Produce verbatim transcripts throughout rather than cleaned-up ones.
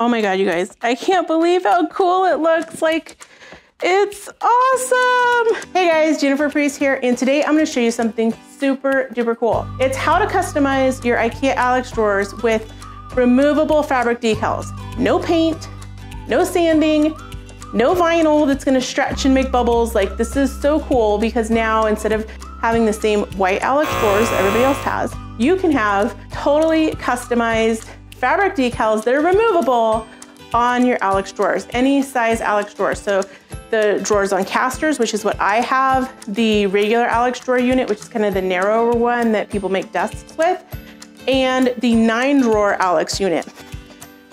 Oh my God, you guys, I can't believe how cool it looks. Like, it's awesome. Hey guys, Jennifer Priest here, and today I'm gonna show you something super duper cool. It's how to customize your IKEA Alex drawers with removable fabric decals. No paint, no sanding, no vinyl that's gonna stretch and make bubbles. Like, this is so cool because now instead of having the same white Alex drawers everybody else has, you can have totally customized fabric decals that are removable on your Alex drawers, any size Alex drawer. So the drawers on casters, which is what I have, the regular Alex drawer unit, which is kind of the narrower one that people make desks with, and the nine drawer Alex unit.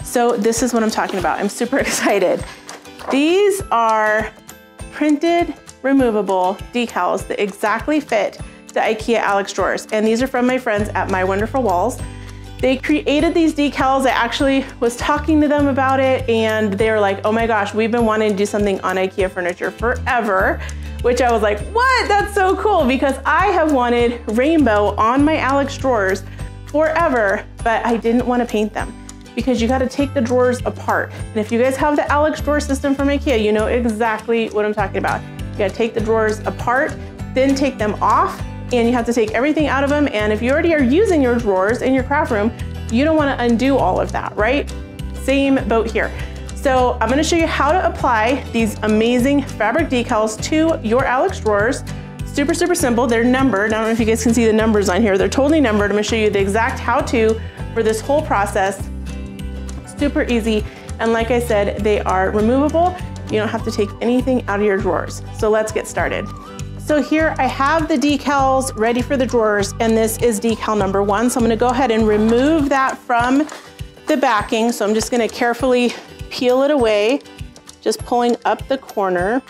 So this is what I'm talking about. I'm super excited. These are printed removable decals that exactly fit the IKEA Alex drawers. And these are from my friends at My Wonderful Walls. They created these decals. I actually was talking to them about it and they were like, oh my gosh, we've been wanting to do something on IKEA furniture forever, which I was like, what? That's so cool, because I have wanted rainbow on my Alex drawers forever, but I didn't want to paint them because you got to take the drawers apart. And if you guys have the Alex drawer system from IKEA, you know exactly what I'm talking about. You got to take the drawers apart, then take them off, and you have to take everything out of them. And if you already are using your drawers in your craft room, you don't want to undo all of that, right? Same boat here. So I'm going to show you how to apply these amazing fabric decals to your Alex drawers. Super, super simple. They're numbered. I don't know if you guys can see the numbers on here. They're totally numbered. I'm going to show you the exact how-to for this whole process. Super easy. And like I said, they are removable. You don't have to take anything out of your drawers. So let's get started. So here I have the decals ready for the drawers, and this is decal number one. So I'm gonna go ahead and remove that from the backing. So I'm just gonna carefully peel it away, just pulling up the corner.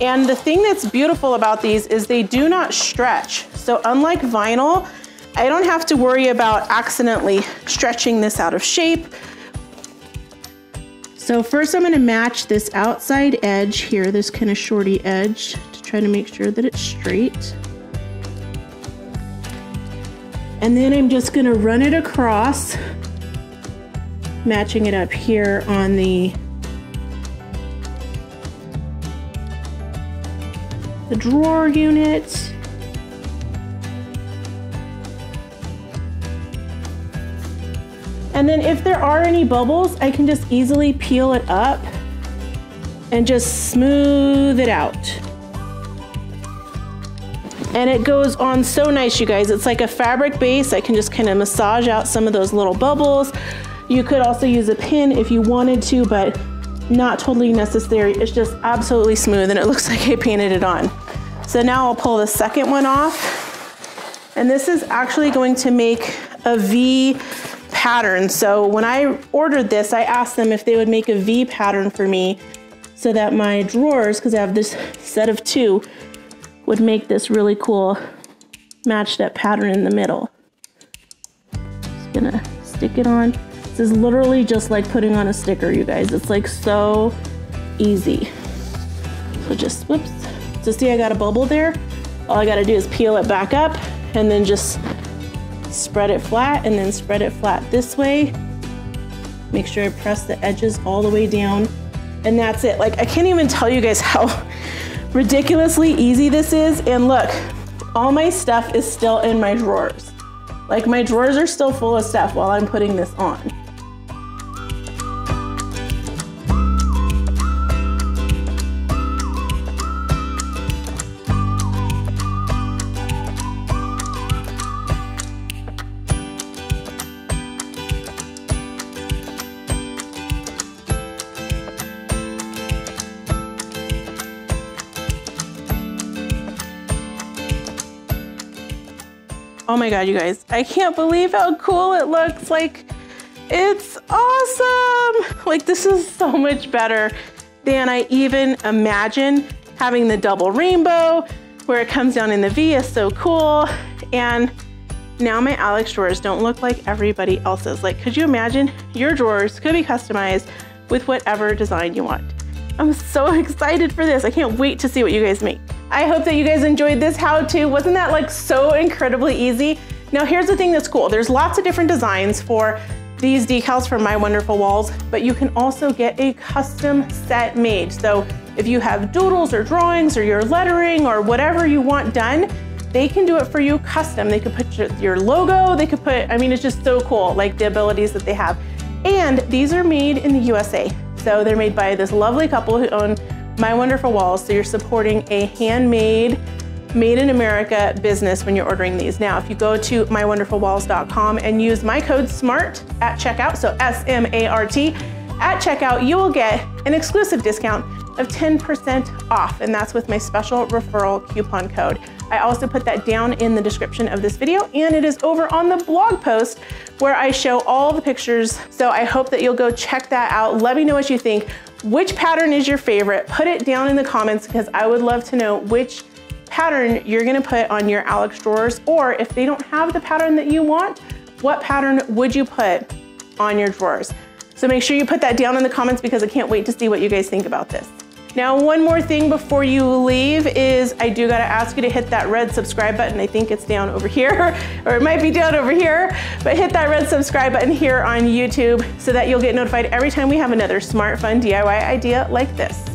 And the thing that's beautiful about these is they do not stretch. So unlike vinyl, I don't have to worry about accidentally stretching this out of shape. So first I'm gonna match this outside edge here, this kind of shorty edge, try to make sure that it's straight. And then I'm just gonna run it across, matching it up here on the, the drawer unit. And then if there are any bubbles, I can just easily peel it up and just smooth it out. And it goes on so nice, you guys. It's like a fabric base. I can just kind of massage out some of those little bubbles. You could also use a pin if you wanted to, but not totally necessary. It's just absolutely smooth, and it looks like I painted it on. So now I'll pull the second one off. And this is actually going to make a V pattern. So when I ordered this, I asked them if they would make a V pattern for me so that my drawers, because I have this set of two, would make this really cool matched up pattern in the middle. Just gonna stick it on. This is literally just like putting on a sticker, you guys. It's like so easy. So just, whoops. So see, I got a bubble there. All I gotta do is peel it back up and then just spread it flat and then spread it flat this way. Make sure I press the edges all the way down. And that's it. Like, I can't even tell you guys how ridiculously easy this is. And look, all my stuff is still in my drawers. Like, my drawers are still full of stuff while I'm putting this on. Oh my God, you guys, I can't believe how cool it looks. Like, it's awesome. Like, this is so much better than I even imagined. Having the double rainbow where it comes down in the V is so cool. And now my Alex drawers don't look like everybody else's. Like, could you imagine? Your drawers could be customized with whatever design you want. I'm so excited for this. I can't wait to see what you guys make. I hope that you guys enjoyed this how-to. Wasn't that like so incredibly easy? Now here's the thing that's cool. There's lots of different designs for these decals from My Wonderful Walls, but you can also get a custom set made. So if you have doodles or drawings or your lettering or whatever you want done, they can do it for you custom. They could put your, your logo, they could put, I mean, it's just so cool, like the abilities that they have. And these are made in the U S A. So they're made by this lovely couple who own My Wonderful Walls. So you're supporting a handmade, made in America business when you're ordering these. Now, if you go to my wonderful walls dot com and use my code SMART at checkout, so S M A R T, at checkout, you will get an exclusive discount of ten percent off, and that's with my special referral coupon code. I also put that down in the description of this video, and it is over on the blog post where I show all the pictures. So I hope that you'll go check that out. Let me know what you think. Which pattern is your favorite? Put it down in the comments, because I would love to know which pattern you're gonna put on your Alex drawers, or if they don't have the pattern that you want, what pattern would you put on your drawers? So make sure you put that down in the comments, because I can't wait to see what you guys think about this. Now, one more thing before you leave is I do gotta ask you to hit that red subscribe button. I think it's down over here, or it might be down over here, but hit that red subscribe button here on YouTube so that you'll get notified every time we have another smart, fun D I Y idea like this.